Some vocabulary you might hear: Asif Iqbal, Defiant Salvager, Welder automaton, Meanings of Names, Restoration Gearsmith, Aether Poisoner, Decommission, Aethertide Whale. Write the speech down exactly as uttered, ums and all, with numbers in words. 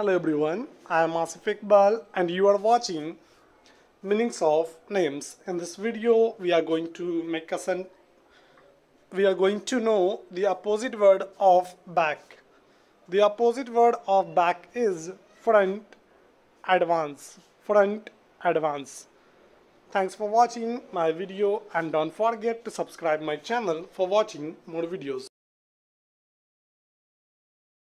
Hello everyone, I am Asif Iqbal and you are watching Meanings of Names. In this video, we are going to make a sen we are going to know the opposite word of back. The opposite word of back is front advance. Front advance. Thanks for watching my video and don't forget to subscribe my channel for watching more videos.